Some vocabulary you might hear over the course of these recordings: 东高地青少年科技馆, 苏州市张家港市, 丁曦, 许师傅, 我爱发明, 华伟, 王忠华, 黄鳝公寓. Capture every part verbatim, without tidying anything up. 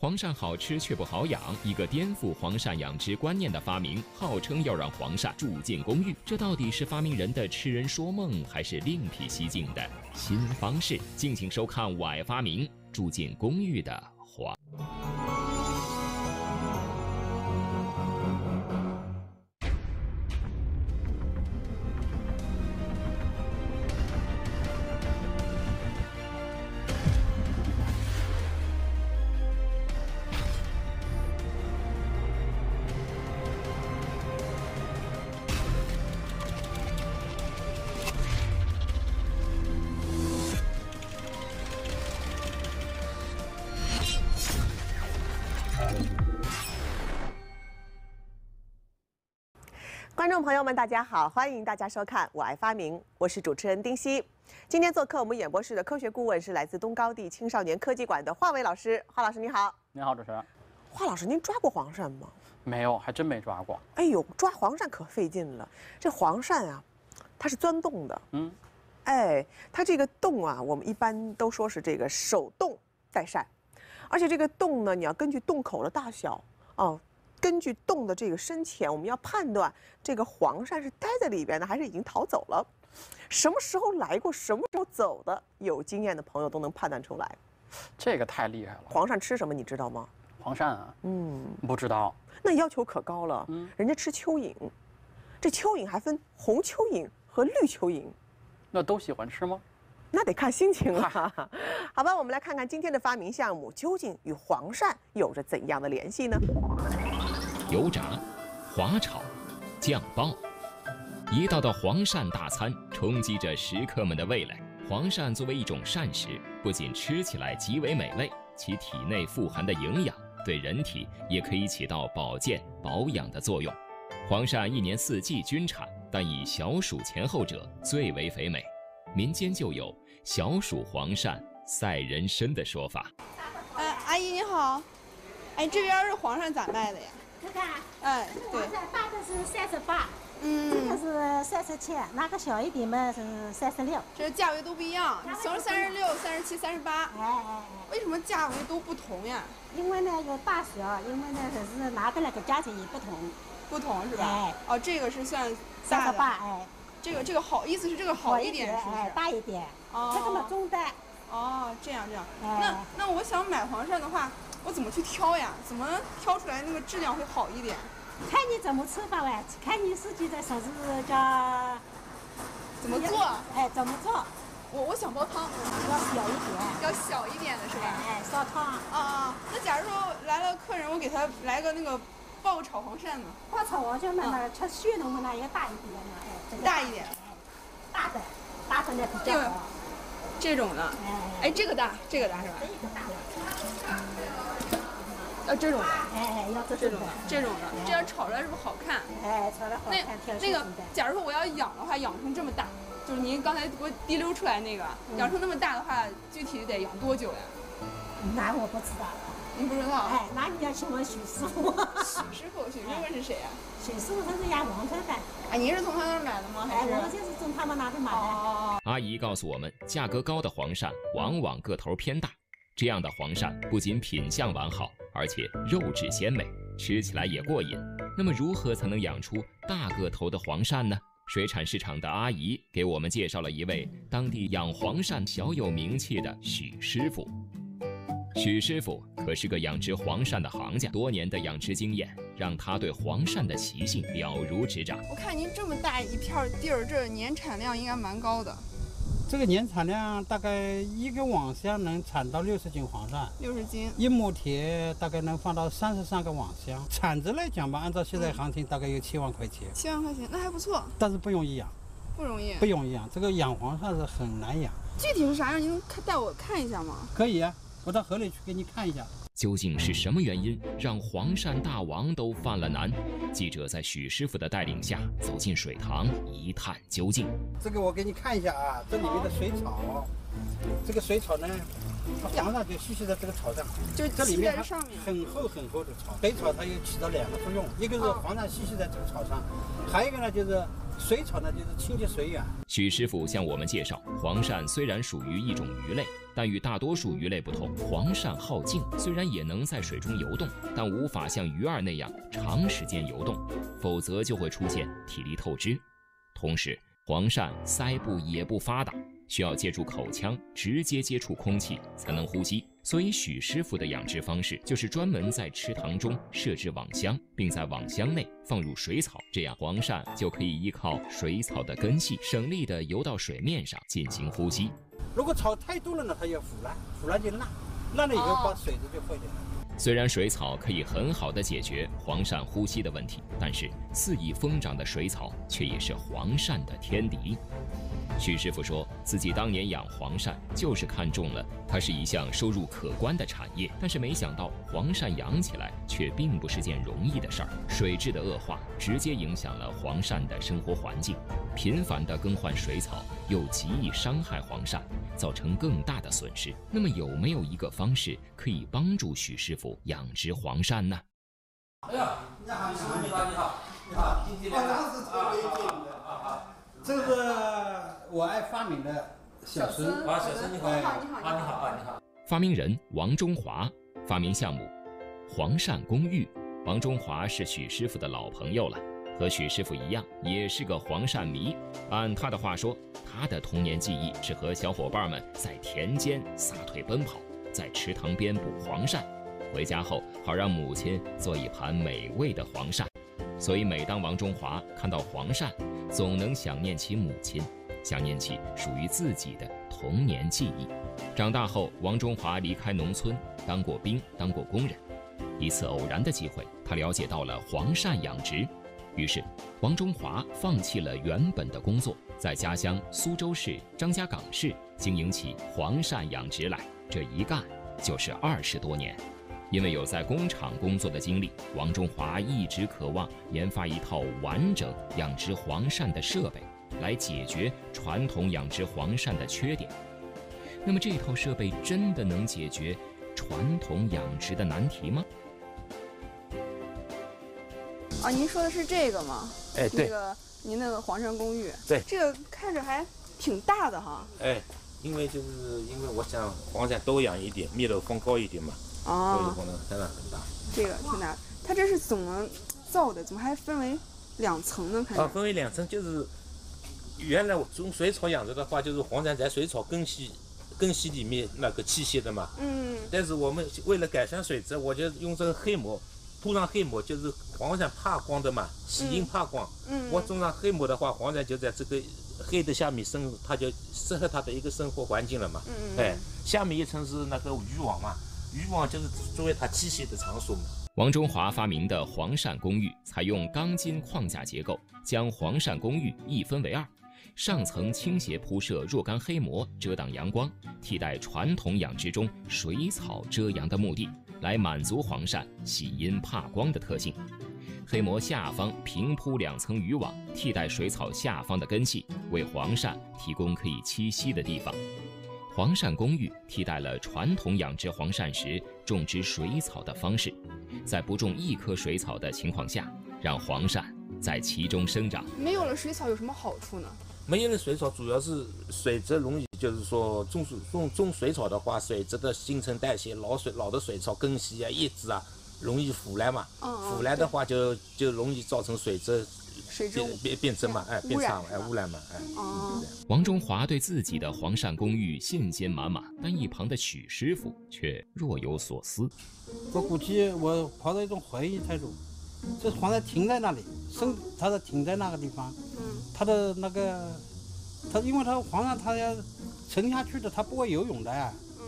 黄鳝好吃却不好养，一个颠覆黄鳝养殖观念的发明，号称要让黄鳝住进公寓，这到底是发明人的痴人说梦，还是另辟蹊径的新方式？敬请收看《我爱发明》，住进公寓的黄。观众朋友们，大家好！欢迎大家收看《我爱发明》，我是主持人丁曦。今天做客我们演播室的科学顾问是来自东高地青少年科技馆的华伟老师。华老师，你好！你好，主持人。华老师，您抓过黄鳝吗？没有，还真没抓过。哎呦，抓黄鳝可费劲了。这黄鳝啊，它是钻洞的。嗯。哎，它这个洞啊，我们一般都说是这个手动带鳝，而且这个洞呢，你要根据洞口的大小哦。根据洞的这个深浅，我们要判断这个黄鳝是待在里边的，还是已经逃走了。什么时候来过，什么时候走的，有经验的朋友都能判断出来。这个太厉害了。黄鳝吃什么，你知道吗？黄鳝啊，嗯，不知道。那要求可高了，嗯，人家吃蚯蚓，这蚯蚓还分红蚯蚓和绿蚯蚓。那都喜欢吃吗？那得看心情啊。好吧，我们来看看今天的发明项目究竟与黄鳝有着怎样的联系呢？ 油炸、滑炒、酱爆，一道道黄鳝大餐冲击着食客们的味蕾。黄鳝作为一种膳食，不仅吃起来极为美味，其体内富含的营养对人体也可以起到保健保养的作用。黄鳝一年四季均产，但以小暑前后者最为肥美，民间就有“小暑黄鳝赛人参”的说法。呃，阿姨你好，哎，这边是黄鳝咋卖的呀？ 看看，哎，对，大的是三十八，嗯，这个是三十七，那个小一点嘛是三十六，这价位都不一样，小是三十六、三十七、三十八，哎哎哎，为什么价位都不同呀？因为那个大小，因为那个是拿的那个价钱也不同，不同是吧？哎，哦，这个是算三十八，哎，这个这个好，意思是这个好一点，哎，大一点，哦，这个嘛中的，哦，这样这样，那那我想买黄鳝的话。 我怎么去挑呀？怎么挑出来那个质量会好一点？看你怎么吃法呗，看你自己的手指甲怎么做。哎，怎么做？我我想煲汤，要小一点，要小一点的是吧？哎，烧汤。啊啊！那假如说来了客人，我给他来个那个爆炒黄鳝呢？爆炒黄鳝嘛，那吃血浓的那要大一点嘛，哎，大一点，大的，大的那比较好。这种的，哎，这个大，这个大是吧？这个大了。 要这种的，哎哎，要这种的，这种的，这样炒出来是不是好看？哎，炒出来好看。那那个，假如说我要养的话，养成这么大，就是您刚才给我滴溜出来那个，养成那么大的话，具体得养多久呀？那我不知道。你不知道？哎，那你要去问许师傅。许师傅，许师傅是谁呀？许师傅他是养黄鳝的。哎，您是从他那儿买的吗？哎，我就是从他们那儿买的。阿姨告诉我们，价格高的黄鳝往往个头偏大。 这样的黄鳝不仅品相完好，而且肉质鲜美，吃起来也过瘾。那么，如何才能养出大个头的黄鳝呢？水产市场的阿姨给我们介绍了一位当地养黄鳝小有名气的许师傅。许师傅可是个养殖黄鳝的行家，多年的养殖经验让他对黄鳝的习性了如指掌。我看您这么大一片地儿，这年产量应该蛮高的。 这个年产量大概一个网箱能产到六十斤黄鳝，六十斤，一亩田大概能放到三十三个网箱。产值来讲吧，按照现在行情大概有七万块钱，七万块钱那还不错，但是不容易养，不容易，不容易养。这个养黄鳝是很难养，具体是啥样？您能带我看一下吗？可以啊，我到河里去给你看一下。究竟是什么原因让黄鳝大王都犯了难？记者在许师傅的带领下走进水塘一探究竟。这个我给你看一下啊，这里面的水草，这个水草呢，黄鳝就栖息在这个草上，就这里面很厚很厚的草。水草它又起到两个作用，一个是黄鳝栖息在这个草上，还有一个呢就是水草呢，就是清洁水源。许师傅向我们介绍，黄鳝虽然属于一种鱼类，但与大多数鱼类不同，黄鳝好静，虽然也能在水中游动，但无法像鱼儿那样长时间游动，否则就会出现体力透支。同时，黄鳝鳃部也不发达，需要借助口腔直接接触空气才能呼吸。所以，许师傅的养殖方式就是专门在池塘中设置网箱，并在网箱内放入水草，这样黄鳝就可以依靠水草的根系，省力地游到水面上进行呼吸。如果草太多了呢，它也腐烂，腐烂就烂，烂了以后把水质就坏掉了。虽然水草可以很好地解决黄鳝呼吸的问题，但是肆意疯长的水草却也是黄鳝的天敌。许师傅说自己当年养黄鳝就是看中了它是一项收入可观的产业，但是没想到黄鳝养起来却并不是件容易的事儿。水质的恶化直接影响了黄鳝的生活环境，频繁地更换水草又极易伤害黄鳝，造成更大的损失。那么有没有一个方式可以帮助许师傅养殖黄鳝呢？哎呀，你好，你好，你好，你好，你好，你好，啊，这个我爱发明的小孙，啊，小孙你好，你好，你好，啊，你好，啊，你好。发明人王中华，发明项目黄鳝公寓。王中华是许师傅的老朋友了，和许师傅一样，也是个黄鳝迷。按他的话说，他的童年记忆是和小伙伴们在田间撒腿奔跑，在池塘边捕黄鳝。回家后，好让母亲做一盘美味的黄鳝。所以，每当王中华看到黄鳝，总能想念起母亲，想念起属于自己的童年记忆。长大后，王中华离开农村，当过兵，当过工人。一次偶然的机会，他了解到了黄鳝养殖。于是，王中华放弃了原本的工作，在家乡苏州市张家港市经营起黄鳝养殖来。这一干就是二十多年。因为有在工厂工作的经历，王中华一直渴望研发一套完整养殖黄鳝的设备，来解决传统养殖黄鳝的缺点。那么这套设备真的能解决传统养殖的难题吗？啊，您说的是这个吗？哎，对，那个您那个黄鳝公寓，对，这个看着还挺大的哈。哎，因为就是因为我想黄鳝多养一点，密度更高一点嘛。哦，真的很大，这个挺大。它这是怎么造的？怎么还分为两层呢？啊，分为两层，就是原来我种水草养殖的话，就是黄鳝在水草根系根系里面那个栖息的嘛。嗯。但是我们为了改善水质，我就用这个黑膜涂上黑膜，就是黄鳝怕光的嘛，喜阴怕光。嗯。我种上黑膜的话，黄鳝就在这个黑的下面生，它就适合它的一个生活环境了嘛。嗯。哎，下面一层是那个渔网嘛。渔网就是作为它栖息的场所嘛。王中华发明的黄鳝公寓采用钢筋框架结构，将黄鳝公寓一分为二，上层倾斜铺设若干黑膜，遮挡阳光，替代传统养殖中水草遮阳的目的，来满足黄鳝喜阴怕光的特性。黑膜下方平铺两层渔网，替代水草下方的根系，为黄鳝提供可以栖息的地方。黄鳝公寓替代了传统养殖黄鳝时种植水草的方式，在不种一棵水草的情况下，让黄鳝在其中生长。没有了水草有什么好处呢？没有了水草，主要是水质容易，就是说种水种种水草的话，水质的新陈代谢，老水老的水草根系啊、叶子啊，容易腐烂嘛。嗯。腐烂的话就，就就容易造成水质。水质变变质嘛，哎，变差嘛，哎，污染嘛，哎。哦。王中华对自己的黄鳝公寓信心满满，但一旁的许师傅却若有所思。我估计我抱着一种怀疑态度，这黄鳝停在那里，生它的停在那个地方，嗯，它的那个，它因为它黄鳝它要沉下去的，它不会游泳的呀，嗯，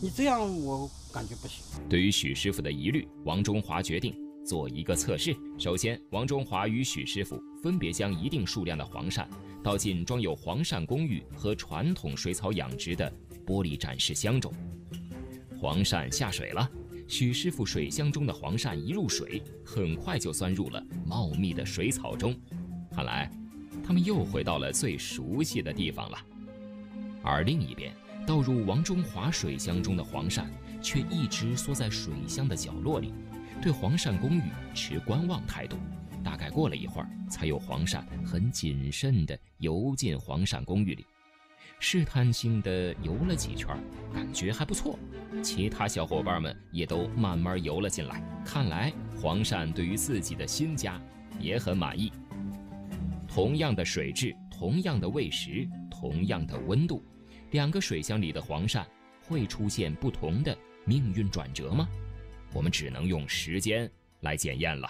你这样我感觉不行。对于许师傅的疑虑，王中华决定做一个测试。首先，王中华与许师傅分别将一定数量的黄鳝倒进装有黄鳝公寓和传统水草养殖的玻璃展示箱中。黄鳝下水了，许师傅水箱中的黄鳝一入水，很快就钻入了茂密的水草中。看来，他们又回到了最熟悉的地方了。而另一边，倒入王中华水箱中的黄鳝却一直缩在水箱的角落里，对黄鳝公寓持观望态度，大概过了一会儿，才有黄鳝很谨慎地游进黄鳝公寓里，试探性地游了几圈，感觉还不错。其他小伙伴们也都慢慢游了进来，看来黄鳝对于自己的新家也很满意。同样的水质，同样的喂食，同样的温度，两个水箱里的黄鳝会出现不同的命运转折吗？我们只能用时间来检验了。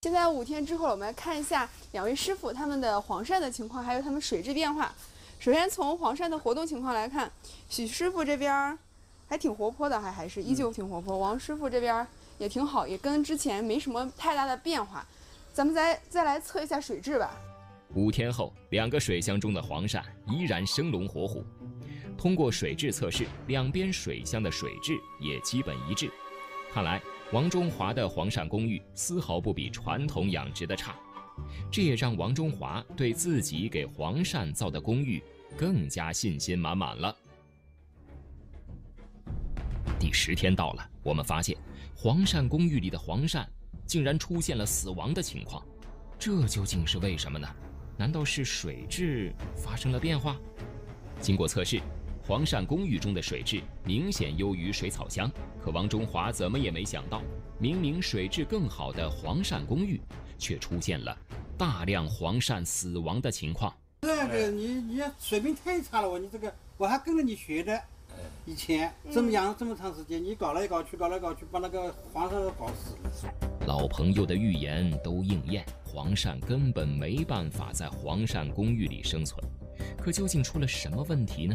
现在五天之后，我们来看一下两位师傅他们的黄鳝的情况，还有他们水质变化。首先从黄鳝的活动情况来看，许师傅这边还挺活泼的，还还是依旧挺活泼。王师傅这边也挺好，也跟之前没什么太大的变化。咱们再再来测一下水质吧。五天后，两个水箱中的黄鳝依然生龙活虎。通过水质测试，两边水箱的水质也基本一致。看来王中华的黄鳝公寓丝毫不比传统养殖的差，这也让王中华对自己给黄鳝造的公寓更加信心满满了。第十天到了，我们发现黄鳝公寓里的黄鳝竟然出现了死亡的情况，这究竟是为什么呢？难道是水质发生了变化？经过测试，黄鳝公寓中的水质明显优于水草箱，可王中华怎么也没想到，明明水质更好的黄鳝公寓，却出现了大量黄鳝死亡的情况。这个你你水平太差了，我你这个我还跟着你学的，以前这么养这么长时间，你搞来搞去搞来搞去，把那个黄鳝都搞死了。老朋友的预言都应验，黄鳝根本没办法在黄鳝公寓里生存。可究竟出了什么问题呢？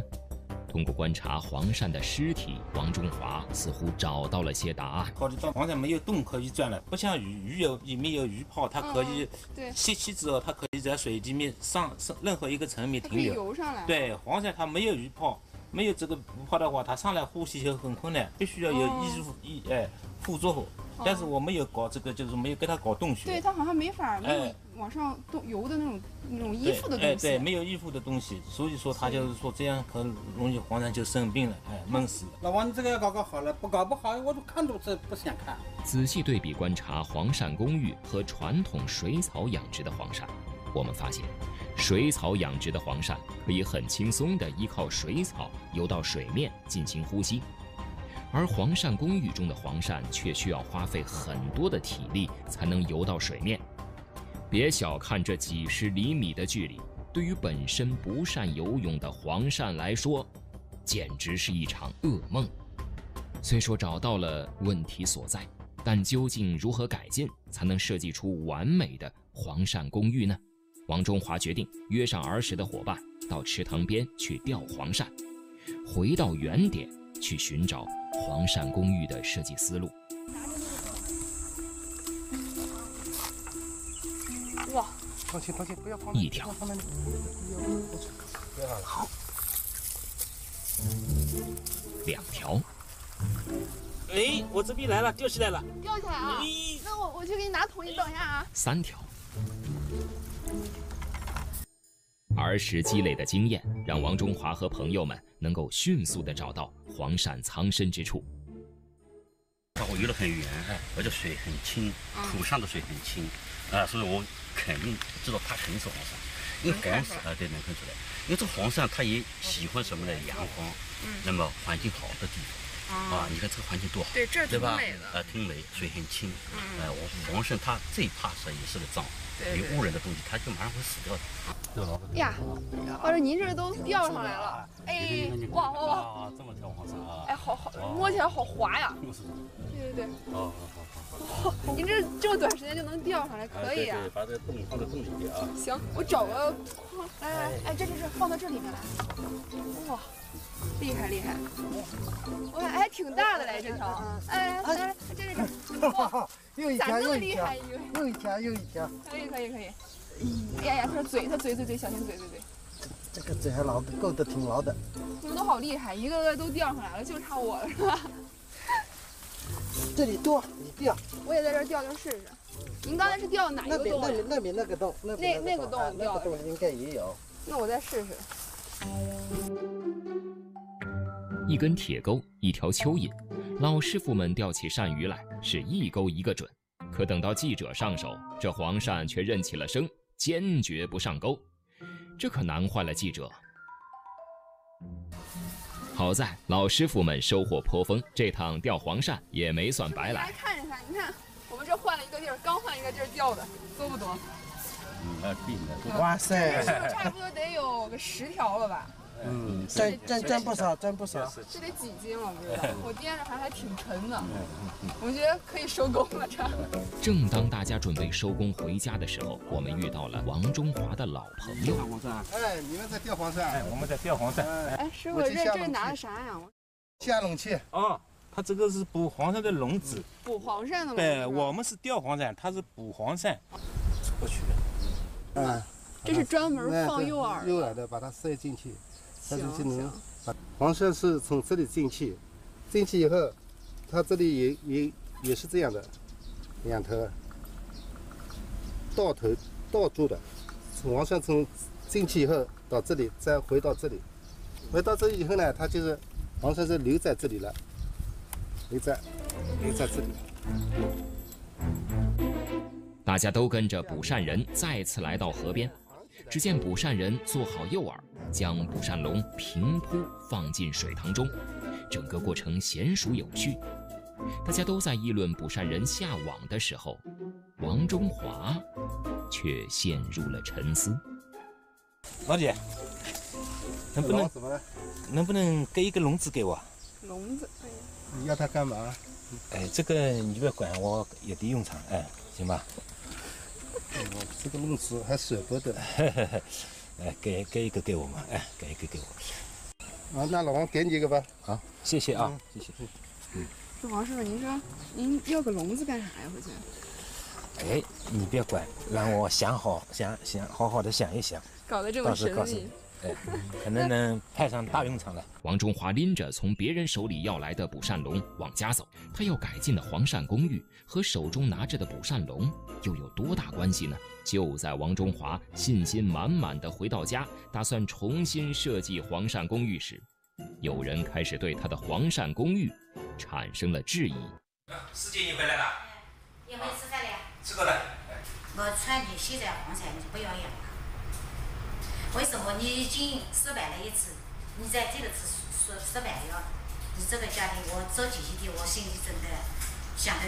通过观察黄鳝的尸体，王中华似乎找到了些答案。好的，黄鳝没有洞可以钻了，不像鱼，鱼有里面有鱼泡，它可以吸气之后，它可以在水里面上上任何一个层面停留，游上来。对，黄鳝它没有鱼泡，没有这个鱼泡的话，它上来呼吸就很困难，必须要有医术医哎辅助。但是我没有搞这个，就是没有跟他搞洞穴。对，他好像没法没有往上动游的那种那种依附的东西。哎，对，没有依附的东西，所以说他就是说这样很容易黄鳝就生病了，哎，闷死了。老王，你这个要搞搞好了，不搞不好我都看都不想看。仔细对比观察黄鳝公寓和传统水草养殖的黄鳝，我们发现，水草养殖的黄鳝可以很轻松地依靠水草游到水面进行呼吸。而黄鳝公寓中的黄鳝却需要花费很多的体力才能游到水面。别小看这几十厘米的距离，对于本身不善游泳的黄鳝来说，简直是一场噩梦。虽说找到了问题所在，但究竟如何改进才能设计出完美的黄鳝公寓呢？王中华决定约上儿时的伙伴到池塘边去钓黄鳝，回到原点去寻找黄鳝公寓的设计思路。哇！放心，放心，不要放。一条。好。两条。哎，我这边来了，钓起来了。钓起来啊！那我我去给你拿桶，你等一下啊。三条。儿时积累的经验，让王中华和朋友们能够迅速地找到黄鳝藏身之处。我游得很远，而且水很清，土上的水很清，啊、呃，所以我肯定知道它肯定是黄鳝，因为黄鳝啊，对，能看出来，因为这黄鳝它也喜欢什么呢？阳光，那么环境好的地方。啊，你看这个环境多好，对，这挺美的。呃，挺美，水很清。呃，我黄鳝它最怕水也是个脏，有污染的东西，它就马上会死掉的。呀，老师，您这都钓上来了，哎，哇哇哇！这么条黄鳝啊！哎，好好，摸起来好滑呀。对对对。好好好好。您这这么短时间就能钓上来，可以啊。把这洞放到洞里边啊。行，我找个筐，来来来，哎，这这这，放到这里面来。哇。厉害厉害，我看还挺大的嘞这条，哎哎哎，这这这，哇，咋那么厉害？又一条又一条，可以可以可以。哎呀呀，它嘴它嘴嘴嘴，小心嘴嘴嘴。这个嘴还牢的，够的挺牢的。你们都好厉害，一个个都钓上来了，就差我了是吧？这里多，你钓。我也在这钓，就试试。您刚才是钓哪一个洞？那边那边那个洞，那那那个洞那个洞应该也有。那我再试试。一根铁钩，一条蚯蚓，老师傅们钓起鳝鱼来是一钩一个准，可等到记者上手，这黄鳝却认起了生，坚决不上钩。这可难坏了记者。好在老师傅们收获颇丰，这趟钓黄鳝也没算白来。来看一看，你看我们这换了一个地儿，刚换一个地儿钓的，多不多？嗯，哇塞！是不是差不多得有个十条了吧？ 嗯，真真真不少，真不少。这得几斤我不知道，我掂着还还挺沉的。我觉得可以收工了，这。正当大家准备收工回家的时候，我们遇到了王中华的老朋友。黄鳝，哎，你们在钓黄鳝？哎，我们在钓黄鳝。哎，师傅，这这拿的啥呀？下笼器啊，它这个是捕黄鳝的笼子。捕黄鳝的吗？对，我们是钓黄鳝，它是捕黄鳝。过去了。嗯，这是专门放诱饵。诱饵的，把它塞进去。 它就能把黄鳝是从这里进去，进去以后，它这里也也也是这样的，两头，倒头倒住的，黄鳝从进去以后到这里，再回到这里，回到这里以后呢，它就是黄鳝是留在这里了，留在留在这里。大家都跟着捕鳝人再次来到河边。 只见捕鳝人做好诱饵，将捕鳝笼平铺放进水塘中，整个过程娴熟有趣。大家都在议论捕鳝人下网的时候，王中华却陷入了沉思。老姐，能不能能不能给一个笼子给我？笼子，哎呀，你要它干嘛？哎，这个你不要管，我有的用场，哎，行吧。 这个笼子还舍不得，哎，给给一个给我嘛，哎，给一个给我。啊，那老王给你一个吧。好，谢谢啊，谢谢。嗯，这王师傅，您说您要个笼子干啥呀？回去？哎，你别管，让我想好想想好好的想一想。搞得这么神秘。哎，可能能派上大用场了。王中华拎着从别人手里要来的捕鳝笼往家走，他要改进的黄鳝公寓和手中拿着的捕鳝笼又有多大关系呢？就在王中华信心满满的回到家，打算重新设计黄鳝公寓时，有人开始对他的黄鳝公寓产生了质疑。师姐，你回来了？有没有吃饭了？吃过了。我穿你现在黄鳝，你不要养了。 为什么你已经失败了一次？你在第二次失失败了，你这个家庭我着急一点，我心里真的想的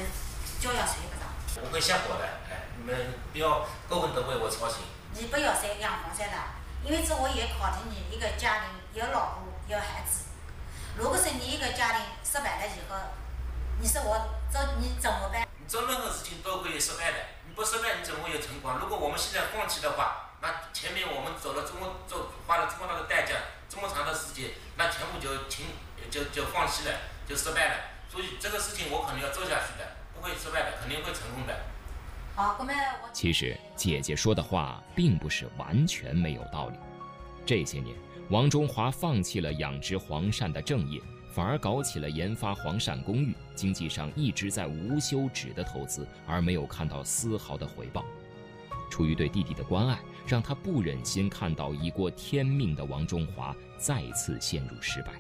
觉要睡不着。我会下火的，哎，你们不要过分的为我操心。你不要再养黄鳝了，因为这我也考虑你一个家庭，有老婆有孩子。如果是你一个家庭失败了以后，你说我这你怎么办？你做任何事情都会有失败的，你不失败你怎么会有成功？如果我们现在放弃的话。 那前面我们走了这么走，花了这么大的代价，这么长的时间，那全部就停，就就放弃了，就失败了。所以这个事情我肯定要做下去的，不会失败的，肯定会成功的。好，我们我其实姐姐说的话并不是完全没有道理。这些年，王中华放弃了养殖黄鳝的正业，反而搞起了研发黄鳝公寓，经济上一直在无休止的投资，而没有看到丝毫的回报。 出于对弟弟的关爱，让他不忍心看到已过天命的王中华再次陷入失败。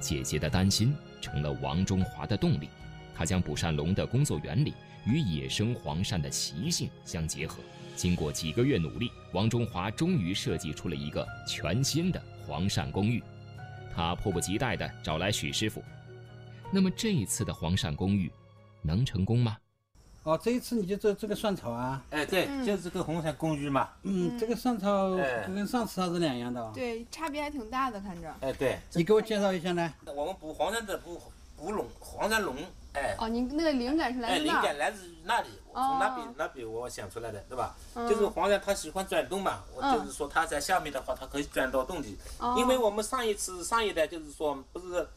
姐姐的担心成了王中华的动力，他将捕鳝笼的工作原理与野生黄鳝的习性相结合。经过几个月努力，王中华终于设计出了一个全新的黄鳝公寓。他迫不及待地找来许师傅。那么这一次的黄鳝公寓能成功吗？ 哦，这一次你就做这个蒜草啊？哎，对，就是这个红鳝公寓嘛。嗯，这个蒜草跟上次它是两样的啊。对，差别还挺大的，看着。哎，对，你给我介绍一下呢？我们捕黄鳝的捕捕笼，黄鳝笼，哎。哦，你那个灵感是来自那？灵感来自那里，从那边那边我想出来的，对吧？就是黄鳝它喜欢转动嘛，我就是说它在下面的话，它可以转到洞里。因为我们上一次上一代就是说不是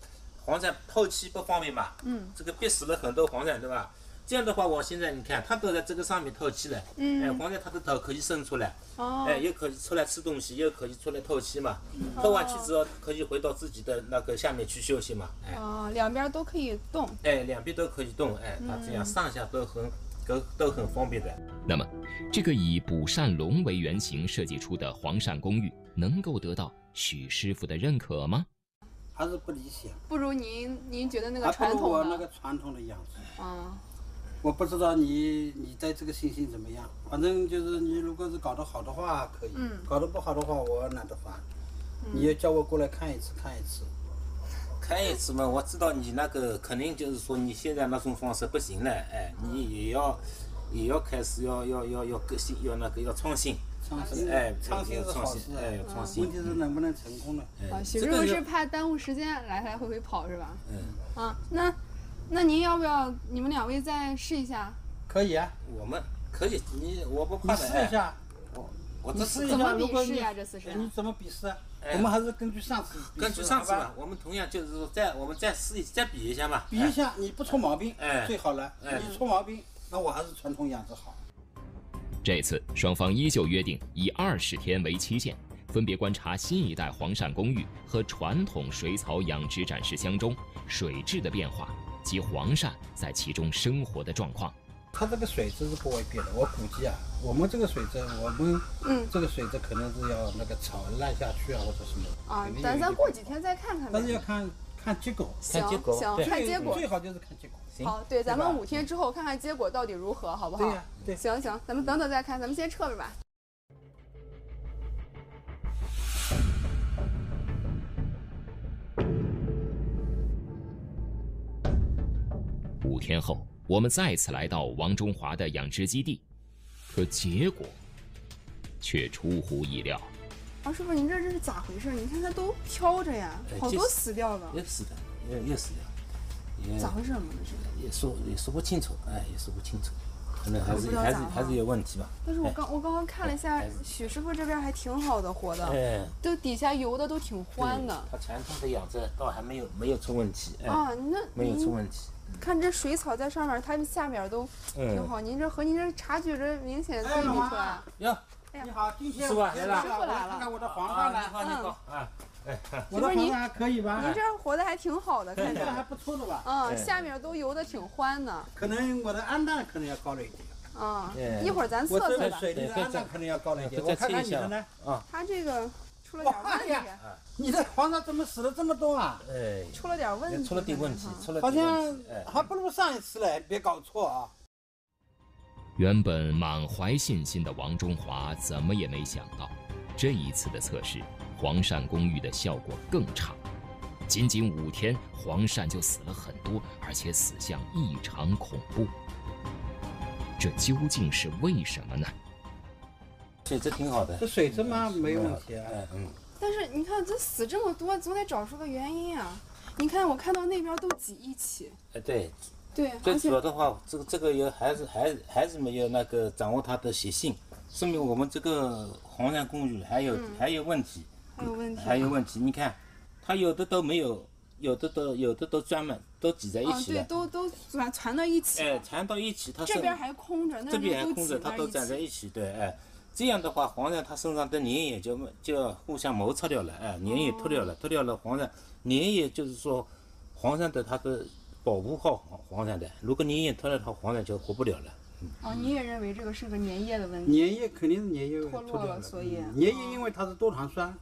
黄鳝后期不方便嘛，嗯，这个憋死了很多黄鳝，对吧？ 这样的话，我现在你看，它都在这个上面透气了。嗯。哎，黄鳝它的头可以伸出来，哦、哎，又可以出来吃东西，又可以出来透气嘛。哦、透完气之后，可以回到自己的那个下面去休息嘛。哎、哦，两边都可以动。哎，两边都可以动，哎，它这样上下都很都都很方便的。那么，这个以捕鳝笼为原型设计出的黄鳝公寓，能够得到许师傅的认可吗？ 还是不理想。不如您您觉得那个传统的？还不如我那个传统的样子。啊。 嗯，我不知道你你在这个信心怎么样，反正就是你如果是搞得好的话可以，嗯、搞得不好的话我懒得烦。嗯、你要叫我过来看一次，看一次，看一次嘛。我知道你那个肯定就是说你现在那种方式不行了，哎，你也要也要开始要要要要革新，要那个要创新。 创新，哎，创新是好事，哎，创新。问题是能不能成功呢？啊，许师傅是怕耽误时间，来来回回跑是吧？嗯。啊，那，那您要不要你们两位再试一下？可以啊，我们可以，你我不怕的。试一下，我我这试一下。怎么比试呀？这次是？你怎么比试？我们还是根据上次。根据上次吧，我们同样就是说，再我们再试一再比一下嘛。比一下，你不出毛病，哎，最好了。你出毛病，那我还是传统养殖好。 这次双方依旧约定以二十天为期限，分别观察新一代黄鳝公寓和传统水草养殖展示箱中水质的变化及黄鳝在其中生活的状况。它这个水质是不会变的，我估计啊，我们这个水质，我们嗯，这个水质可能是要那个草烂下去啊，或者什么啊，咱咱过几天再看看。但是要看看结果，看结果，行，看结果，最好就是看结果。 好，对，咱们五天之后看看结果到底如何，好不好？对呀，对。行行，咱们等等再看，咱们先撤着吧。五天后，我们再次来到王中华的养殖基地，可结果却出乎意料。王师傅，您这这是咋回事？你看它都飘着呀，好多死掉了。也死的，也也死掉。 咋回事嘛？这是也说也说不清楚，哎，也说不清楚，可能还是还是还是有问题吧。但是我刚我刚刚看了一下，许师傅这边还挺好的，活的，哎，都底下游的都挺欢的。他传统的养殖倒还没有没有出问题，哎，啊，那没有出问题。看这水草在上面，它下面都挺好。您这和您这察觉这明显对比出来。哟，你好，今天师傅来了，师傅来了，看看我的黄鳝来，你好，啊。 我说您可以吧？您这儿活的还挺好的，看着还不错的吧？嗯，下面都游的挺欢的。可能我的氨氮可能要高了一点。啊，一会儿咱测测吧。我水里的氨氮可能要高了一点，我看看你的呢。啊，它这个出了点问题。你的黄鳝怎么死了这么多啊？哎，出了点问题。出了点问题，出了点问题。好像还不如上一次嘞，别搞错啊。原本满怀信心的王中华，怎么也没想到，这一次的测试。 黄鳝公寓的效果更差，仅仅五天，黄鳝就死了很多，而且死相异常恐怖。这究竟是为什么呢？水质挺好的，这水质嘛没问题啊。嗯。但是你看，这死这么多，总得找出个原因啊！你看，我看到那边都挤一起。哎，对。对。最主要的话，这个这个也还是还是还是没有那个掌握它的习性，说明我们这个黄鳝公寓还有、嗯、还有问题。 还有问题，还有问题。你看，它有的都没有，有的都有的都专门都挤在一起了。啊，对，都都攒攒到一起。哎，攒到一起，它这边还空着，那边还空着，它都攒在一起。对，哎，这样的话，黄鳝它身上的粘液就就互相摩擦掉了，哎，粘液脱掉了，脱掉了黄鳝，粘液就是说，黄鳝的它的保护好黄鳝的，如果粘液脱了，它黄鳝就活不了了。 哦，你也认为这个是个粘液的问题？粘液肯定是粘液脱落了，所以粘液因为它是多糖酸，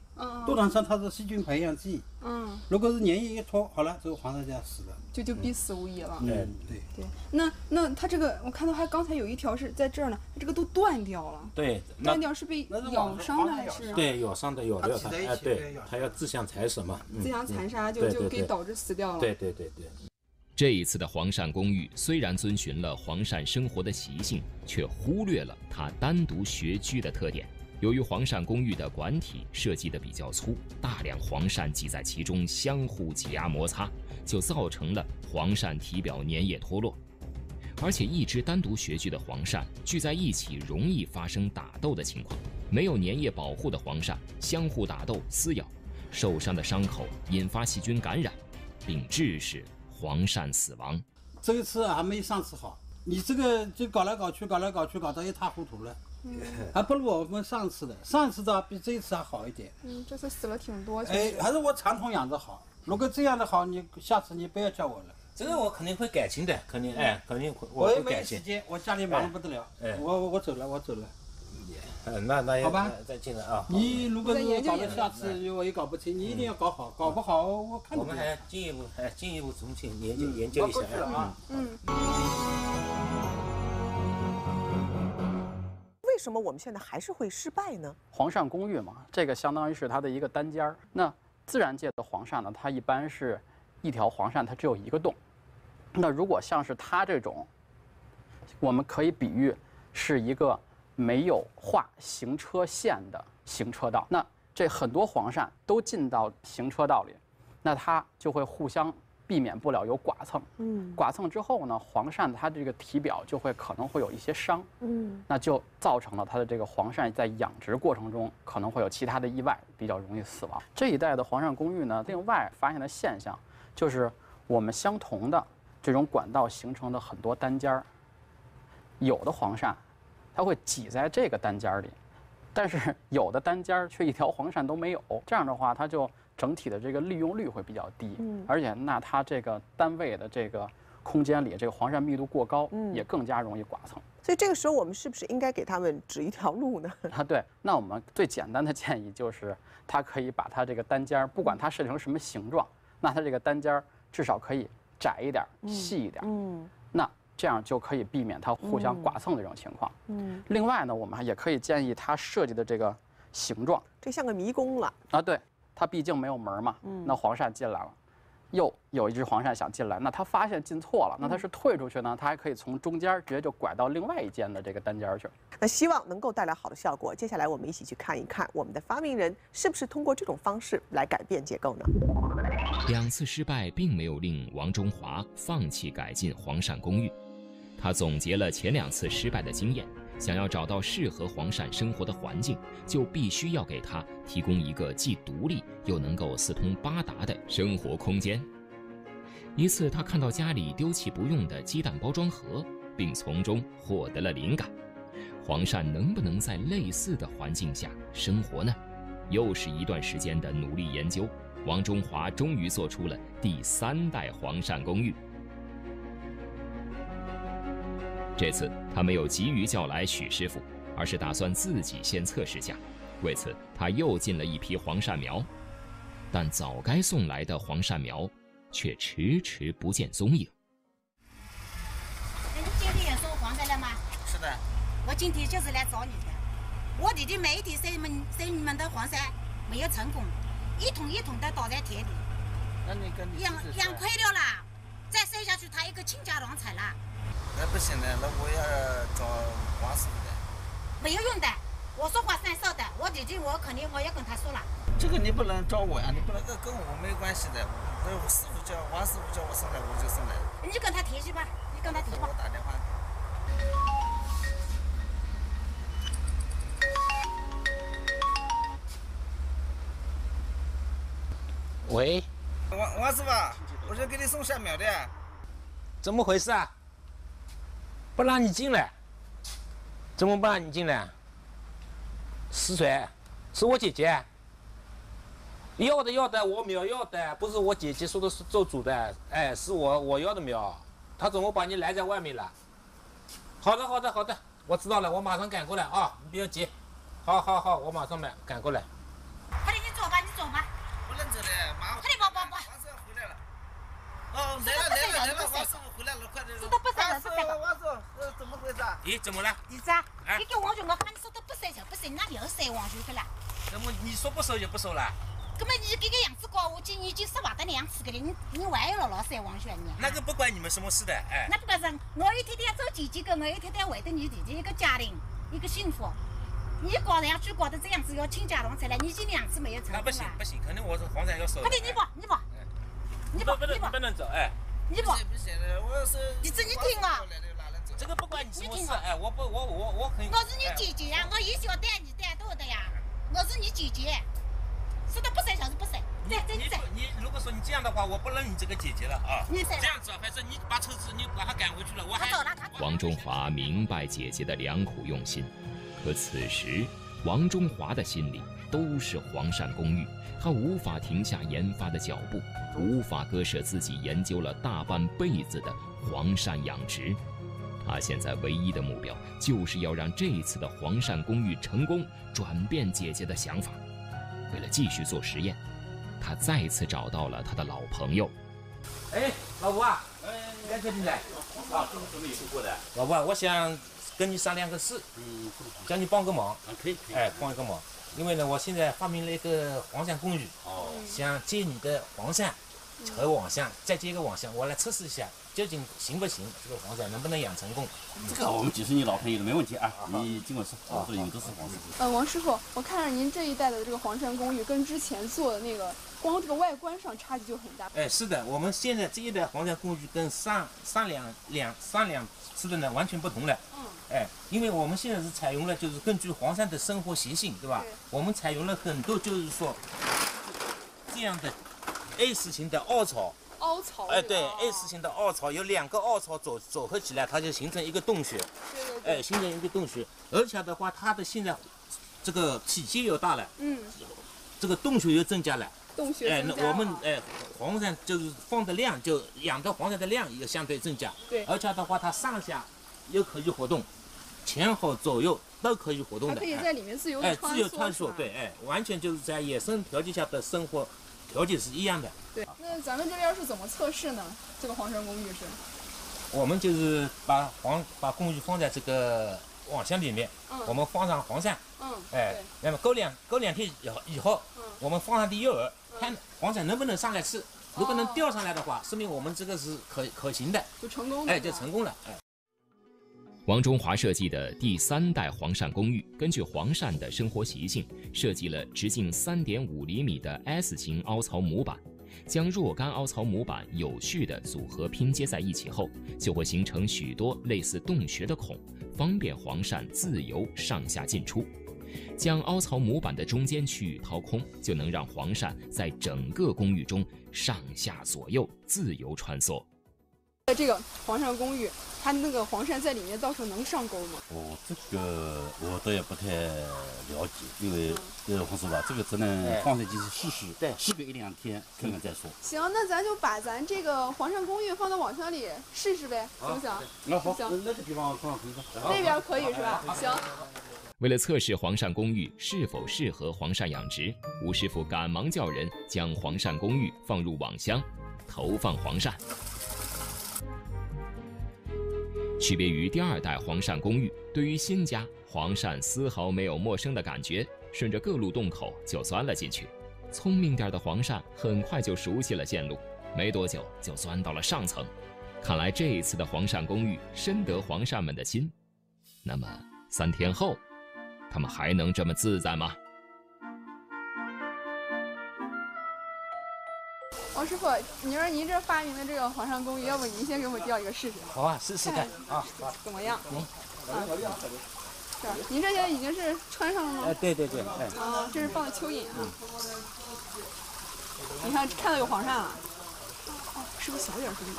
多糖酸它是细菌培养剂，嗯，如果是粘液一脱，好了，这个黄鳝就要死了，就就必死无疑了。对对对，那那它这个我看到它刚才有一条是在这儿呢，这个都断掉了，对，断掉是被咬伤的还是？对，咬伤的咬掉它，哎，对，它要自相残杀嘛，自相残杀就就给导致死掉了。对对对对。 这一次的黄鳝公寓虽然遵循了黄鳝生活的习性，却忽略了它单独穴居的特点。由于黄鳝公寓的管体设计的比较粗，大量黄鳝挤在其中相互挤压摩擦，就造成了黄鳝体表粘液脱落。而且，一只单独穴居的黄鳝聚在一起，容易发生打斗的情况。没有粘液保护的黄鳝相互打斗、撕咬，受伤的伤口引发细菌感染，并致使。 黄鳝死亡，这一次还没上次好。你这个就搞来搞去，搞来搞去，搞得一塌糊涂了，嗯、还不如我们上次的。上次的比这一次还好一点。嗯，这次死了挺多。哎，还是我传统养殖好。如果这样的好，你下次你不要叫我了。这个我肯定会改进的，肯定哎，肯定会我会改进。我也没时间，我家里忙不得了。哎，哎我我走了，我走了。 那那好吧，再见了啊！你如果是搞得下次我也搞不清，你一定要搞好，搞不好我看我们还进一步，还进一步重新研究研究一下啊！嗯。什么我们现在还是会失败呢？皇上公寓嘛，这个相当于是它的一个单间儿。那自然界的黄鳝呢，它一般是一条黄鳝它只有一个洞。那如果像是它这种，我们可以比喻是一个没有画行车线的行车道。那这很多黄鳝都进到行车道里，那它就会互相避免不了有剐蹭。嗯，剐蹭之后呢，黄鳝它这个体表就会可能会有一些伤。嗯，那就造成了它的这个黄鳝在养殖过程中可能会有其他的意外，比较容易死亡。这一代的黄鳝公寓呢，另外发现的现象就是我们相同的这种管道形成的很多单间儿，有的黄鳝它会挤在这个单间里，但是有的单间却一条黄鳝都没有。这样的话，它就整体的这个利用率会比较低，嗯、而且那它这个单位的这个空间里，这个黄鳝密度过高，嗯、也更加容易剐蹭。所以这个时候，我们是不是应该给他们指一条路呢？啊，对。那我们最简单的建议就是，它可以把它这个单间，不管它设计成什么形状，那它这个单间至少可以窄一点、嗯、细一点。嗯。那这样就可以避免它互相剐蹭的这种情况。嗯。另外呢，我们也可以建议它设计的这个形状，这像个迷宫了啊！对。它毕竟没有门嘛，那黄鳝进来了，又有一只黄鳝想进来，那它发现进错了，那它是退出去呢，它还可以从中间直接就拐到另外一间的这个单间去。那希望能够带来好的效果。接下来我们一起去看一看，我们的发明人是不是通过这种方式来改变结构呢？两次失败并没有令王中华放弃改进黄鳝公寓，他总结了前两次失败的经验。想要找到适合黄鳝生活的环境，就必须要给它提供一个既独立又能够四通八达的生活空间。一次，他看到家里丢弃不用的鸡蛋包装盒，并从中获得了灵感。黄鳝能不能在类似的环境下生活呢？又是一段时间的努力研究，王中华终于做出了第三代黄鳝公寓。这次他没有急于叫来许师傅，而是打算自己先测试下。为此，他又进了一批黄鳝苗，但早该送来的黄鳝苗却迟迟不见踪影。你们今天也送黄鳝了吗？是的。我今天就是来找你的。我里的每一天塞你们塞你们的黄鳝没有成功，一桶一桶的倒在田里。那你跟你养养亏了啦，再塞下去他一个倾家荡产啦。那不行的，那我要找黄师傅的。没有用的，我说话算数的，我弟弟我肯定我要跟他说了。这个你不能找我呀、啊，你不能跟跟我没关系的。那我师傅叫黄师傅叫我上来，我就上来。你就跟他提去吧，你跟他提吧。我打电话。喂。王王师傅，我是给你送下苗的。怎么回事啊？不让你进来，怎么不让你进来？是谁？是我姐姐。要的要的，我苗要的，不是我姐姐说的是做主的，哎，是我我要的苗，她怎么把你拦在外面了？好的好的好的，我知道了，我马上赶过来啊，你不要急。好好好，我马上买赶过来。快点，你走吧，你走吧。不能走的，马上。快点，宝宝宝。马上回来了。哦，来了来了来了，黄师傅回来了，快点。说的不塞了，不塞了。王师傅，呃，怎么回事啊？咦，怎么了？你这，你给王兄，我喊你说的不收就不收，哪里又收王兄的啦？那么你说不收就不收了？那么你这个样子搞，我今年已经失望的两次了，你你还要老老收王兄呢？那个不管你们什么事的，哎。那不管是，我一天天做姐姐个，我一天天为的你弟弟一个家庭一个幸福。你搞上去搞的这样子，要倾家荡产了，你已经两次没有成功了。不行不行，肯定我是黄鳝要收。快点，你跑你跑。你不你不能走哎！你不，你这你听我，这个不管你什么事哎，我不我我我很。我是你姐姐呀，我一小带你带多的呀，我是你姐姐，说的不塞就是不塞。对对对。你如果说你这样的话，我不认你这个姐姐了啊！你这样子，反正你把车子你把他赶回去了，我还。王中华明白姐姐的良苦用心，可此时王中华的心里都是黄鳝公寓，他无法停下研发的脚步。无法割舍自己研究了大半辈子的黄鳝养殖，他现在唯一的目标就是要让这一次的黄鳝公寓成功转变姐姐的想法。为了继续做实验，他再次找到了他的老朋友。哎，老吴啊，哎，感谢平台。啊，这么有收获的。老婆，我想跟你商量个事，嗯，叫你帮个忙。啊，可以，可以。哎，帮一个忙，因为呢，我现在发明了一个黄鳝工具，哦，想接你的黄鳝和网箱，再接一个网箱，我来测试一下究竟行不行，这个黄鳝能不能养成功。这个我们几十年老朋友了，没问题啊。你尽管说，我这里有的是黄鳝。呃，王师傅，我看了您这一代的这个黄鳝工艺，跟之前做的那个。 光这个外观上差距就很大。哎，是的，我们现在这一代黄鳝工具跟上上两两上两次的呢完全不同了。嗯。哎，因为我们现在是采用了就是根据黄鳝的生活习性，对吧？对我们采用了很多就是说这样的 S 型的凹槽。凹槽。哎，对 ，S 型的凹槽有两个凹槽组组合起来，它就形成一个洞穴。对对对。哎，形成一个洞穴，而且的话，它的现在这个体积又大了。嗯。这个洞穴又增加了。 洞穴哎，那我们哎，黄鳝就是放的量，就养的黄鳝的量也相对增加。对，而且的话，它上下又可以活动，前后左右都可以活动的。它可以在里面自由哎，自由穿梭，对，哎，完全就是在野生条件下的生活条件是一样的。对，那咱们这边是怎么测试呢？这个黄鳝工具是？我们就是把黄把工具放在这个网箱里面，嗯、我们放上黄鳝，嗯，哎，那么过两过两天以后以后，嗯、我们放上的诱饵。 看黄鳝能不能上来吃，如果能钓上来的话，说明我们这个是可可行的，就成功了，哎，就成功了，哎。王中华设计的第三代黄鳝工具，根据黄鳝的生活习性，设计了直径 三点五厘米的 S 型凹槽模板，将若干凹槽模板有序的组合拼接在一起后，就会形成许多类似洞穴的孔，方便黄鳝自由上下进出。 将凹槽模板的中间区域掏空，就能让黄鳝在整个公寓中上下左右自由穿梭。这个黄鳝公寓，它那个黄鳝在里面到时候能上钩吗？哦，这个我倒也不太了解，因为呃，黄师傅，这个只能放在进去试试，对，试个一两天看看再说。行，那咱就把咱这个黄鳝公寓放到网箱里试试呗，行不行？那好，行，那个地方放可以放，那边可以是吧？行。 为了测试黄鳝公寓是否适合黄鳝养殖，吴师傅赶忙叫人将黄鳝公寓放入网箱，投放黄鳝。区别于第二代黄鳝公寓，对于新家黄鳝丝毫没有陌生的感觉，顺着各路洞口就钻了进去。聪明点的黄鳝很快就熟悉了线路，没多久就钻到了上层。看来这一次的黄鳝公寓深得黄鳝们的心。那么三天后。 他们还能这么自在吗？王师傅，你说您这发明的这个黄鳝工具，要不您先给我钓一个试试？好啊，试试看啊，怎么样？嗯，是，您这现在已经是穿上了吗？哎，对对对，哎，哦，这是放的蚯蚓啊。你看，看到有黄鳝了？哦，是不是小点声音？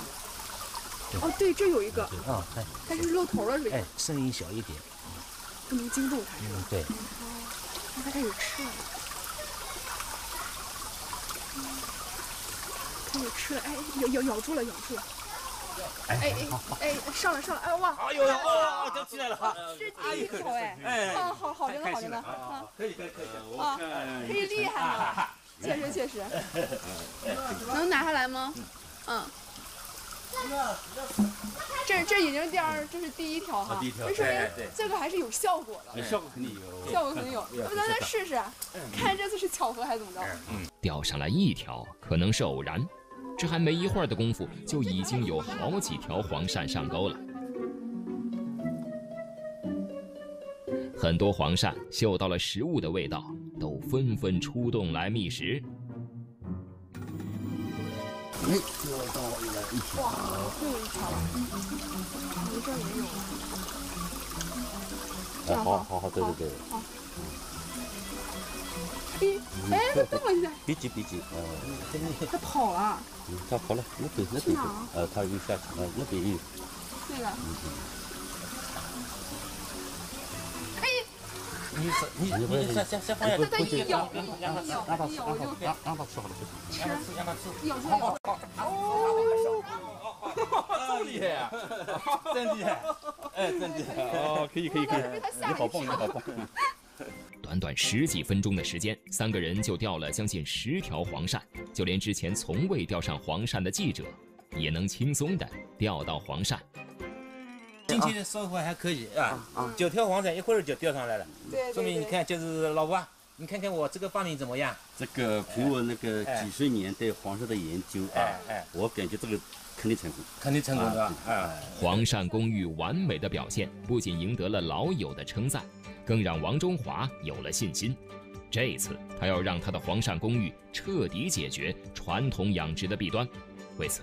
哦，对，这有一个啊，它是露头了，是吧？哎，声音小一点。 不能惊动它。嗯，对。哦，它开始吃了。开始吃了，哎，咬咬咬住了，咬住了。哎哎哎，上了上了，哎哇！哎呦，哦，都进来了。这第一口哎，哎，好好好着呢，好着呢。啊，可以可以可以。啊，可以厉害了，确实确实。能拿下来吗？嗯。 这这已经第二，这是第一条哈，这说明这个还是有效果的，效果肯定有，效果肯定有。要不咱再试试，看这次是巧合还是怎么着？嗯，钓上来一条可能是偶然，这还没一会儿的功夫，就已经有好几条黄鳝上钩了。很多黄鳝嗅到了食物的味道，都纷纷出动来觅食。 哎，钓到了一条！哇，又一条！你这也有啊？这样好，好好，对对对。好。比，哎，这么一下。别急，别急，呃，它跑了。嗯，它跑了，那边那边。呃，它又下去了，那边也有。那个。哎。你你你先先先放下，再再一咬，让它咬，让它咬，就让让它吃好了。吃，让它吃，咬出来。 哦，厉害呀！真厉害，哎，真厉害！哦，可以可以可以，你好棒，你好棒！短短十几分钟的时间，三个人就钓了将近十条黄鳝，就连之前从未钓上黄鳝的记者也能轻松的钓到黄鳝。近期的收获还可以啊，九条黄鳝一会儿就钓上来了，说明你看就是老吴啊。 你看看我这个帮你怎么样？这个凭我那个几十年对黄鳝的研究啊，我感觉这个肯定成功，肯定成功的啊！黄鳝公寓完美的表现，不仅赢得了老友的称赞，更让王中华有了信心。这次他要让他的黄鳝公寓彻底解决传统养殖的弊端。为此，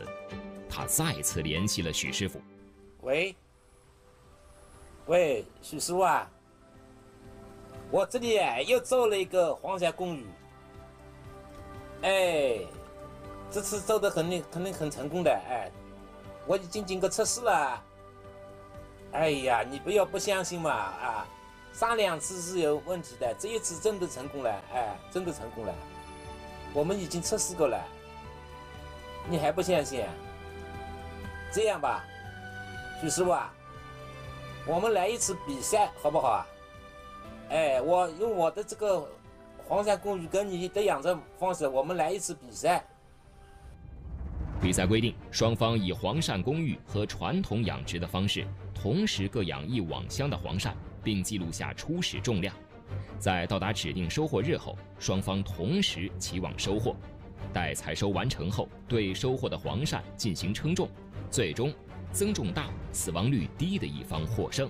他再次联系了许师傅。喂，喂，许师傅啊。 我这里又做了一个黄鳝公寓，哎，这次做的肯定肯定很成功的，哎，我已经经过测试了。哎呀，你不要不相信嘛，啊，上两次是有问题的，这一次真的成功了，哎，真的成功了，我们已经测试过了，你还不相信？这样吧，许师傅啊，我们来一次比赛好不好啊？ 哎，我用我的这个黄鳝公寓跟你的养殖方式，我们来一次比赛。比赛规定，双方以黄鳝公寓和传统养殖的方式，同时各养一网箱的黄鳝，并记录下初始重量。在到达指定收获日后，双方同时起网收获。待采收完成后，对收获的黄鳝进行称重，最终增重大、死亡率低的一方获胜。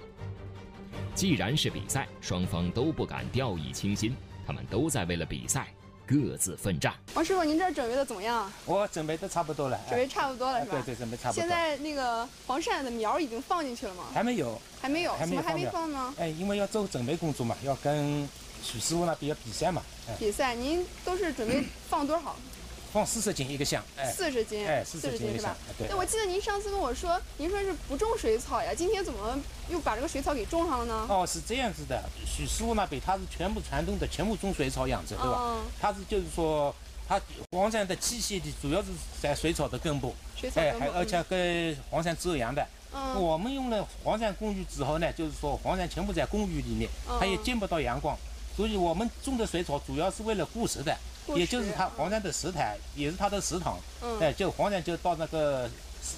既然是比赛，双方都不敢掉以轻心，他们都在为了比赛各自奋战。王师傅，您这儿准备的怎么样啊？我准备的差不多了，准备差不多了是吧？对对，准备差不多。现在那个黄鳝的苗已经放进去了吗？还没有，还没有，怎么还没放呢？哎，因为要做准备工作嘛，要跟许师傅那边要比赛嘛。哎、比赛，您都是准备放多少？放四十斤一个箱。哎，四十斤，哎，四十斤是吧？对。那我记得您上次跟我说，您说是不种水草呀，今天怎么？ 又把这个水草给种上了呢？哦，是这样子的，许师傅那边他是全部传统的，全部种水草养殖，对吧？嗯、他是就是说，他黄鳝的栖息地主要是在水草的根部，水草根部，哎，还而且跟黄鳝只有阳的。嗯、我们用了黄鳝公寓之后呢，就是说黄鳝全部在公寓里面，嗯、它也见不到阳光，所以我们种的水草主要是为了固食的，也就是它黄鳝的食台，嗯、也是它的食堂。嗯、哎，就黄鳝就到那个，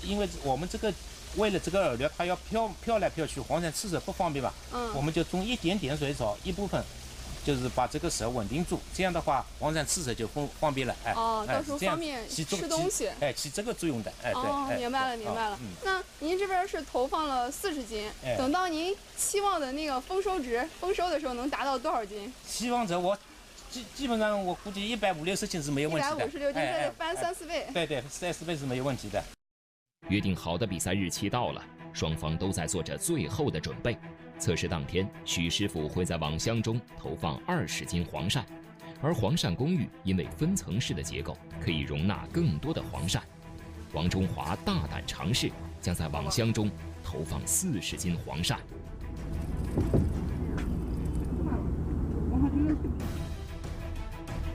因为我们这个。 为了这个饵料，它要飘飘来飘去，黄鳝吃着不方便吧？嗯，我们就种一点点水草，一部分就是把这个饵稳定住，这样的话黄鳝吃着就方方便了。哎，哦，到时候方便吃东西，哎，起这个作用的。哎，对，哦，明白了，明白了。那您这边是投放了四十斤，等到您期望的那个丰收值，丰收的时候能达到多少斤？期望值我。 基基本上我估计一百五六十斤是没有问题的。一百五十六斤，这翻三四倍。对对，三四倍是没有问题的。 约定好的比赛日期到了，双方都在做着最后的准备。测试当天，许师傅会在网箱中投放二十斤黄鳝，而黄鳝公寓因为分层式的结构，可以容纳更多的黄鳝。王中华大胆尝试，将在网箱中投放四十斤黄鳝。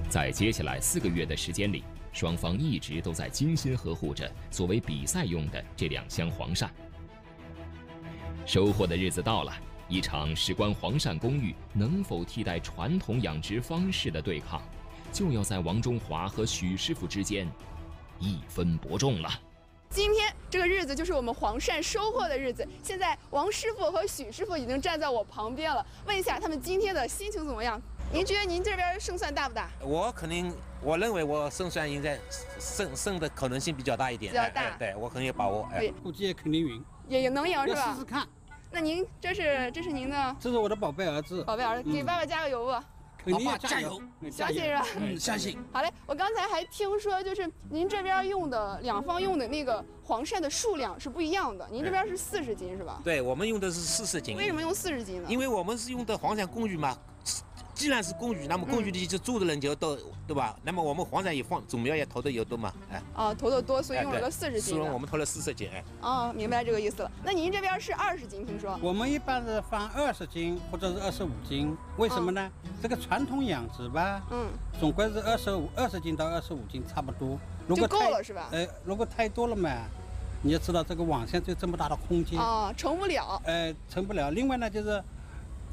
在接下来四个月的时间里。 双方一直都在精心呵护着作为比赛用的这两箱黄鳝。收获的日子到了，一场事关黄鳝公寓能否替代传统养殖方式的对抗，就要在王中华和许师傅之间一分伯仲了。今天这个日子就是我们黄鳝收获的日子。现在王师傅和许师傅已经站在我旁边了，问一下他们今天的心情怎么样？ 您觉得您这边胜算大不大？我肯定，我认为我胜算应该胜胜的可能性比较大一点，比较大，哎哎、对我很有把握。哎，估计也肯定赢，也也能赢是吧？试试看。那您这是这是您的？这是我的宝贝儿子。宝贝儿子，给爸爸加个油吧。肯定要加油，相信是吧？嗯，相信。好嘞，我刚才还听说，就是您这边用的两方用的那个黄鳝的数量是不一样的，您这边是四十斤是吧？对，我们用的是四十斤。为什么用四十斤呢？因为我们是用的黄鳝公寓嘛。 既然是公寓，那么公寓里就住的人就多，嗯、对吧？那么我们黄鳝也放，总量也投的也多嘛，哎。哦，投的多，所以用了四十斤。所以我们投了四十斤，哎。哦，明白这个意思了。那您这边是二十斤，听说？我们一般是放二十斤或者是二十五斤，为什么呢？嗯、这个传统养殖吧，嗯，总归是二十五、二十斤到二十五斤差不多。如果就够了是吧？哎、呃，如果太多了嘛。 你也知道这个网线就这么大的空间啊，成不了。哎，成不了。另外呢，就是。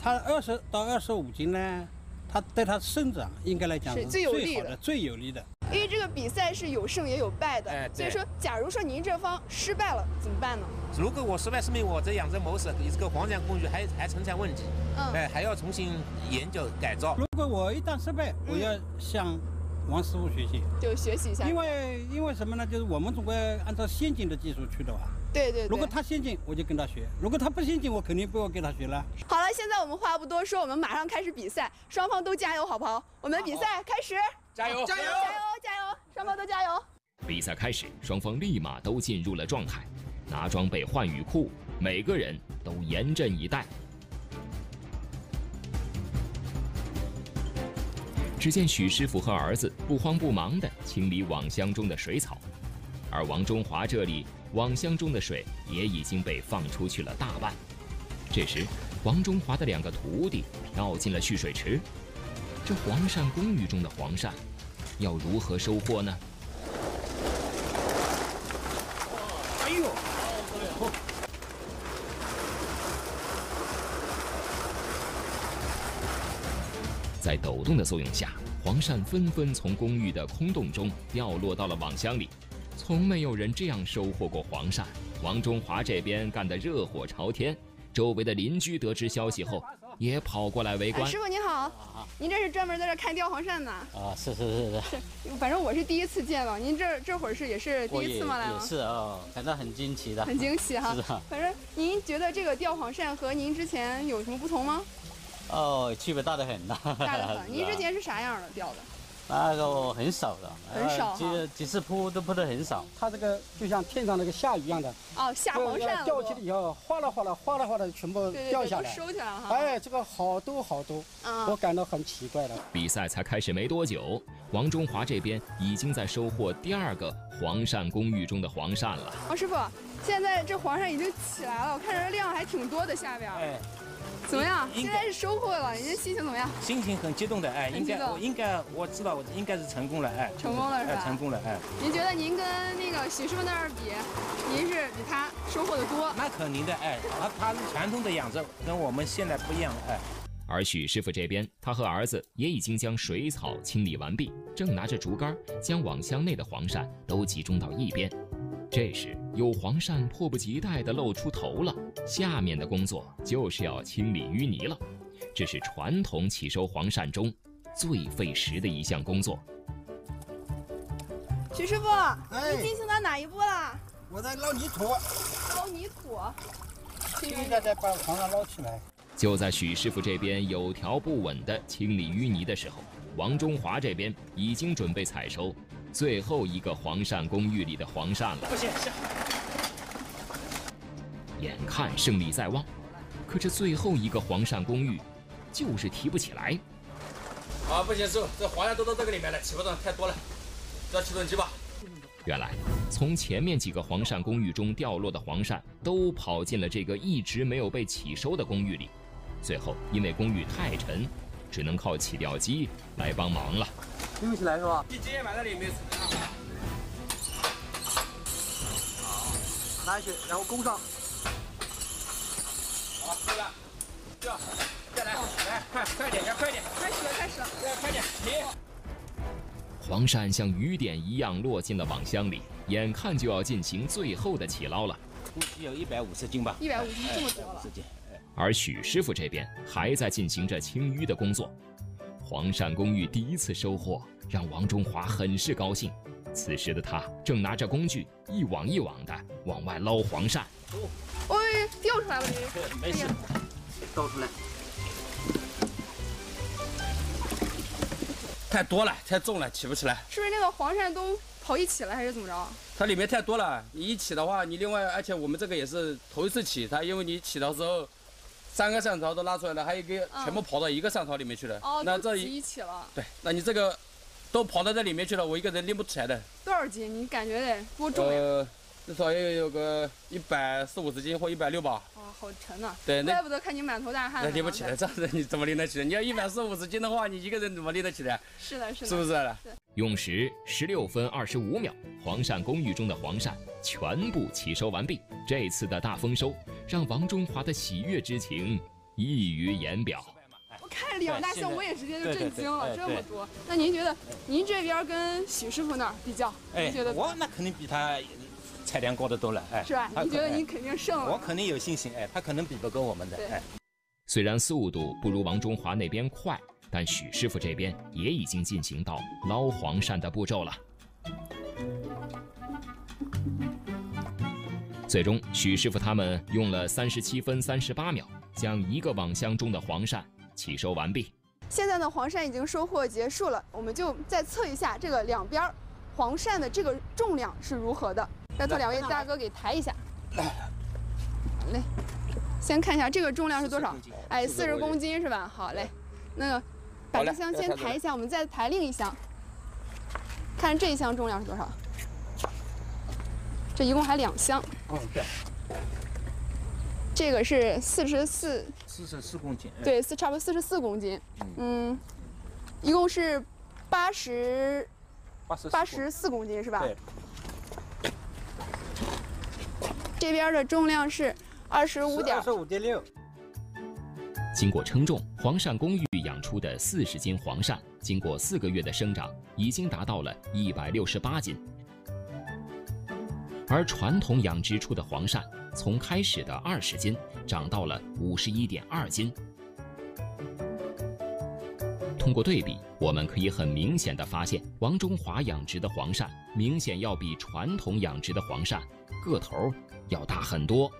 它二十到二十五斤呢，它对它生长应该来讲是最有利的，最有利的。因为这个比赛是有胜也有败的，哎、所以说，假如说您这方失败了怎么办呢？如果我失败，说明我这养殖模式一个黄奖工具还还存在问题，嗯、哎，还要重新研究改造。如果我一旦失败，我要向王师傅学习，就学习一下。因为因为什么呢？就是我们总归按照先进的技术去的吧。 对对对，如果他先进，我就跟他学；如果他不先进，我肯定不要跟他学了。好了，现在我们话不多说，我们马上开始比赛，双方都加油，好不好？我们比赛开始，加油，加油，加油，加油，双方都加油！比赛开始，双方立马都进入了状态，拿装备换雨裤，每个人都严阵以待。只见许师傅和儿子不慌不忙地清理网箱中的水草，而王中华这里。 网箱中的水也已经被放出去了大半。这时，王中华的两个徒弟绕进了蓄水池。这黄鳝公寓中的黄鳝，要如何收获呢？哎呦！在抖动的作用下，黄鳝纷纷从公寓的空洞中掉落到了网箱里。 从没有人这样收获过黄鳝。王中华这边干得热火朝天，周围的邻居得知消息后也跑过来围观。啊、师傅您好，您这是专门在这看钓黄鳝呢？啊，是是是是。是反正我是第一次见到，您这这会儿是也是第一次吗？来吗？也是哦，感到很惊奇的。很惊喜哈。是的。反正您觉得这个钓黄鳝和您之前有什么不同吗？哦，区别大得很呐。大得很。您之前是啥样的钓的？ 那个很少的，很少、啊，几几次扑都扑得很少。它这个就像天上那个下雨一样的，哦，下黄鳝掉起来以后，哗啦哗啦哗啦哗啦，全部掉下来，对对对收起来了哈。哎，这个好多好多，嗯、我感到很奇怪了。比赛才开始没多久，王中华这边已经在收获第二个黄鳝公寓中的黄鳝了。王、哦、师傅，现在这黄鳝已经起来了，我看这量还挺多的下边。哎。 怎么样？现在是收获了，您心情怎么样？心情很激动的，哎，应该我应该我知道我应该是成功了，哎，成功了是吧？哎，成功了，哎。您觉得您跟那个许师傅那儿比，您是比他收获的多？那肯定的，哎，他他是传统的养殖，跟我们现在不一样了，哎。而许师傅这边，他和儿子也已经将水草清理完毕，正拿着竹竿将网箱内的黄鳝都集中到一边。 这时，有黄鳝迫不及待地露出头了。下面的工作就是要清理淤泥了，这是传统起收黄鳝中最费时的一项工作。许师傅，哎、你进行到哪一步了？我在捞泥土。捞泥土。现在再把黄鳝捞起来。就在许师傅这边有条不紊地清理淤泥的时候，王中华这边已经准备采收。 最后一个黄鳝公寓里的黄鳝了，眼看胜利在望，可这最后一个黄鳝公寓就是提不起来。啊，不行，这这黄鳝都到这个里面了，起不动，太多了，叫起重机吧。原来，从前面几个黄鳝公寓中掉落的黄鳝都跑进了这个一直没有被起收的公寓里，最后因为公寓太沉，只能靠起吊机来帮忙了。 拎不起来是吧？一斤也埋在里面。好，拿下去，然后勾上。好，对了，这，再来，来，快，快点，快点，开始了，开始了，快点，停。黄鳝像雨点一样落进了网箱里，眼看就要进行最后的起捞了。估计有一百五十斤吧。一百五十斤这么多了。而许师傅这边还在进行着清淤的工作。 黄鳝公寓第一次收获让王中华很是高兴。此时的他正拿着工具一网一网的往外捞黄鳝。哦，哎，掉出来了！没事，倒出来。太多了，太重了，起不起来。是不是那个黄鳝都跑一起了，还是怎么着？它里面太多了，你一起的话，你另外，而且我们这个也是头一次起，它因为你起的时候。 三个鳝槽都拉出来了，还有一个全部跑到一个鳝槽里面去了。哦，那这一起了。对，那你这个都跑到这里面去了，我一个人拎不起来的。多少斤？你感觉得多重呀？呃，至少也有个一百四五十斤或一百六吧。哇、哦，好沉呐、啊！对，怪不得看你满头大汗。那拎不起来，这样子你怎么拎得起来？你要一百四五十斤的话，你一个人怎么拎得起来？是的，是的，是不是？是。用时十六分二十五秒，黄鳝公寓中的黄鳝全部起收完毕。这次的大丰收。 让王中华的喜悦之情溢于言表。我看看两大项目，我也直接就震惊了，这么多。那您觉得您这边跟许师傅那儿比较，您觉得？我那肯定比他产量高得多了，哎，是吧？你觉得你肯定胜了？我肯定有信心，哎，他可能比不过我们的，哎。虽然速度不如王中华那边快，但许师傅这边也已经进行到捞黄鳝的步骤了。 最终，许师傅他们用了三十七分三十八秒，将一个网箱中的黄鳝起收完毕。现在呢，黄鳝已经收获结束了，我们就再测一下这个两边黄鳝的这个重量是如何的。拜托两位大哥给抬一下。好嘞，先看一下这个重量是多少？哎，四十公斤是吧？好嘞，那把这箱先抬一下，我们再抬另一箱，看这一箱重量是多少。 这一共还两箱。嗯，对。这个是四十四。四十四公斤。对，四差不多四十四公斤。嗯。一共是八十。八十四公斤是吧？对。这边的重量是二十五点。二十五点六。经过称重，黄鳝公寓养出的四十斤黄鳝，经过四个月的生长，已经达到了一百六十八斤。 而传统养殖出的黄鳝，从开始的二十斤涨到了五十一点二斤。通过对比，我们可以很明显的发现，王中华养殖的黄鳝明显要比传统养殖的黄鳝个头要大很多。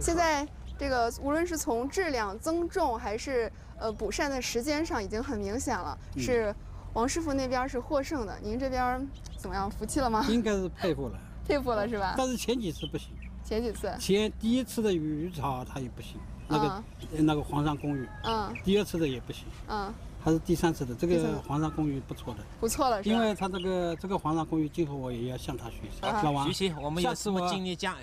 现在这个无论是从质量、增重，还是呃捕鳝的时间上，已经很明显了，嗯、是王师傅那边是获胜的。您这边怎么样？服气了吗？应该是佩服了。 佩服了是吧？但是前几次不行。前几次？前第一次的鱼草它也不行，那个那个黄鳝公寓，嗯，第二次的也不行，嗯，还是第三次的这个黄鳝公寓不错的，不错了，因为它这个这个黄鳝公寓，今后我也要向他学习，老王，学习，我们下次我尽力讲，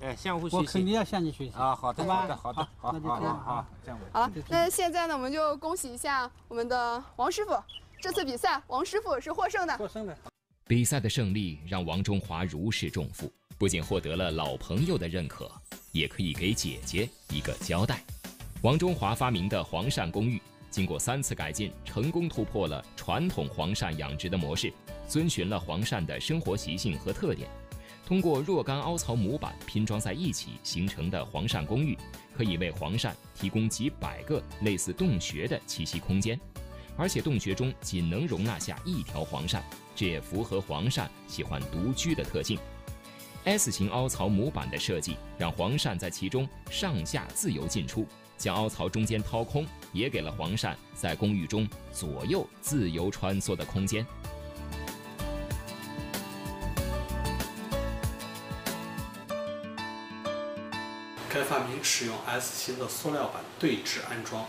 哎，相互学习，我肯定要向你学习啊，好的，好的，好的，好，那就这样啊，这样好了，那现在呢，我们就恭喜一下我们的王师傅，这次比赛王师傅是获胜的，获胜的。 比赛的胜利让王中华如释重负，不仅获得了老朋友的认可，也可以给姐姐一个交代。王中华发明的黄鳝公寓，经过三次改进，成功突破了传统黄鳝养殖的模式，遵循了黄鳝的生活习性和特点。通过若干凹槽模板拼装在一起形成的黄鳝公寓，可以为黄鳝提供几百个类似洞穴的栖息空间，而且洞穴中仅能容纳下一条黄鳝。 这也符合黄鳝喜欢独居的特性。S 型凹槽模板的设计让黄鳝在其中上下自由进出，将凹槽中间掏空，也给了黄鳝在公寓中左右自由穿梭的空间。该发明使用 S 型的塑料板对置安装，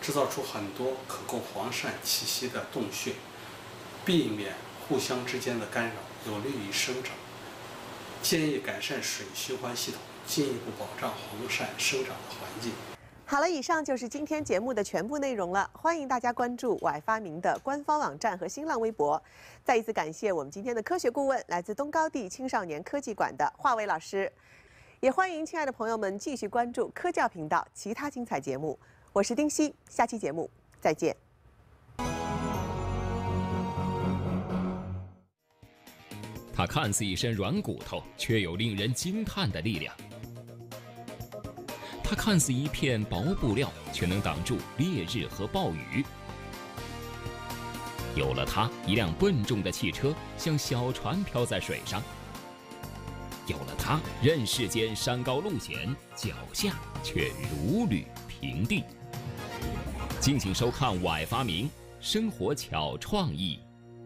制造出很多可供黄鳝栖息的洞穴，避免 互相之间的干扰，有利于生长。建议改善水循环系统，进一步保障黄鳝生长的环境。好了，以上就是今天节目的全部内容了。欢迎大家关注“我爱发明”的官方网站和新浪微博。再一次感谢我们今天的科学顾问，来自东高地青少年科技馆的华伟老师。也欢迎亲爱的朋友们继续关注科教频道其他精彩节目。我是丁曦，下期节目再见。它看似一身软骨头，却有令人惊叹的力量；它看似一片薄布料，却能挡住烈日和暴雨。有了它，一辆笨重的汽车像小船飘在水上；有了它，任世间山高路险，脚下却如履平地。敬请收看《我爱发明》，生活巧创意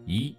一。